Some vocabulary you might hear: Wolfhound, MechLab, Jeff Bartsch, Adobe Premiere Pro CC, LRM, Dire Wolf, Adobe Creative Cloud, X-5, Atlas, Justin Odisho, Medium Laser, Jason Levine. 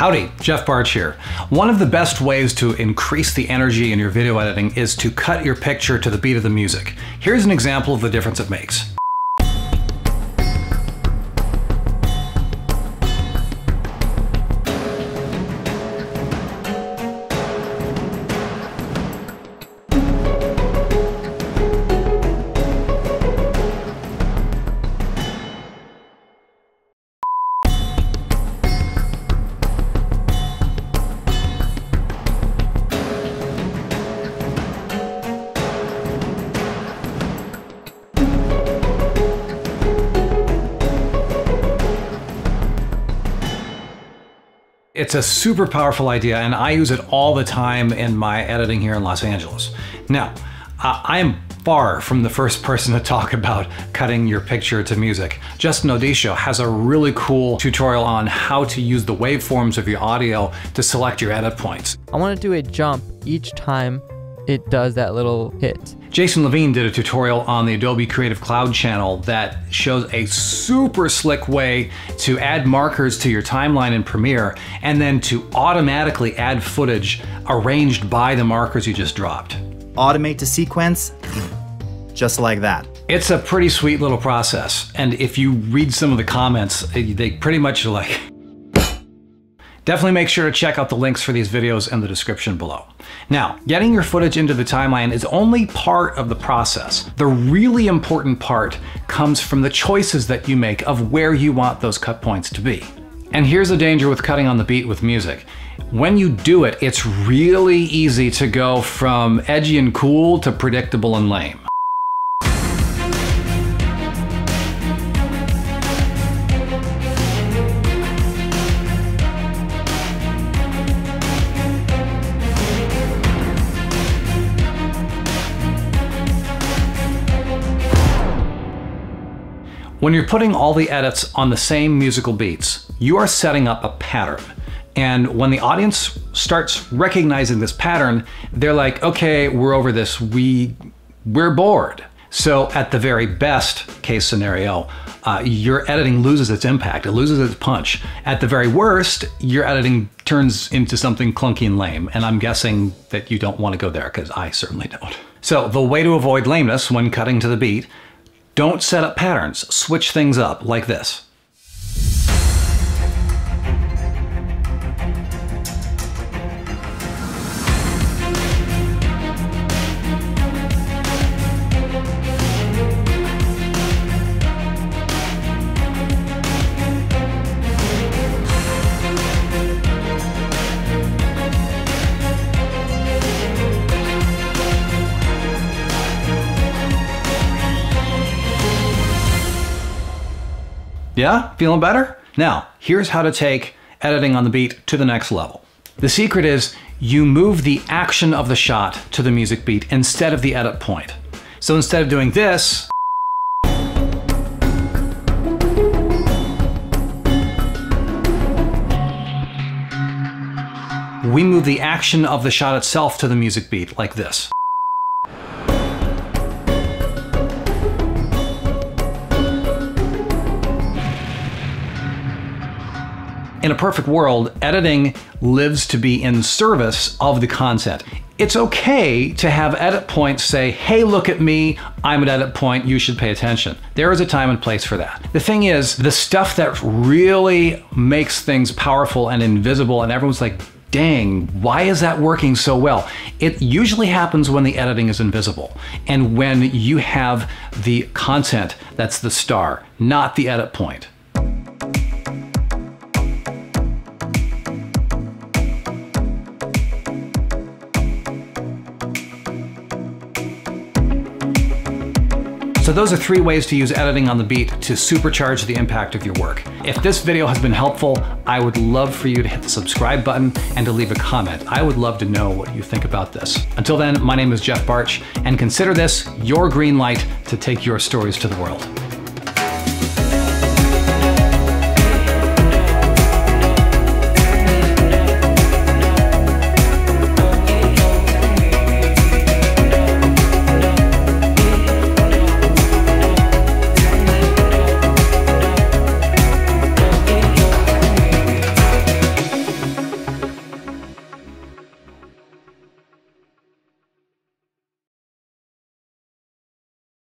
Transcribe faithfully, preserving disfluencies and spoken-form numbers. Howdy, Jeff Bartsch here. One of the best ways to increase the energy in your video editing is to cut your picture to the beat of the music. Here's an example of the difference it makes. It's a super powerful idea, and I use it all the time in my editing here in Los Angeles. Now, uh, I am far from the first person to talk about cutting your picture to music. Justin Odisho has a really cool tutorial on how to use the waveforms of your audio to select your edit points. I want to do a jump each time it does that little hit. Jason Levine did a tutorial on the Adobe Creative Cloud channel that shows a super slick way to add markers to your timeline in Premiere and then to automatically add footage arranged by the markers you just dropped. Automate to sequence, just like that. It's a pretty sweet little process. And if you read some of the comments, they pretty much are like, definitely make sure to check out the links for these videos in the description below. Now, getting your footage into the timeline is only part of the process. The really important part comes from the choices that you make of where you want those cut points to be. And here's the danger with cutting on the beat with music. When you do it, it's really easy to go from edgy and cool to predictable and lame. When you're putting all the edits on the same musical beats, you are setting up a pattern. And when the audience starts recognizing this pattern, they're like, okay, we're over this, we, we're bored. So at the very best case scenario, uh, your editing loses its impact, it loses its punch. At the very worst, your editing turns into something clunky and lame. And I'm guessing that you don't want to go there, because I certainly don't. So the way to avoid lameness when cutting to the beat: don't set up patterns, switch things up like this. Yeah? Feeling better? Now, here's how to take editing on the beat to the next level. The secret is you move the action of the shot to the music beat instead of the edit point. So instead of doing this, we move the action of the shot itself to the music beat like this. In a perfect world, editing lives to be in service of the content. It's okay to have edit points say, hey, look at me, I'm at edit point, you should pay attention. There is a time and place for that. The thing is, the stuff that really makes things powerful and invisible and everyone's like, dang, why is that working so well? It usually happens when the editing is invisible and when you have the content that's the star, not the edit point. So those are three ways to use editing on the beat to supercharge the impact of your work. If this video has been helpful, I would love for you to hit the subscribe button and to leave a comment. I would love to know what you think about this. Until then, my name is Jeff Bartsch, and consider this your green light to take your stories to the world.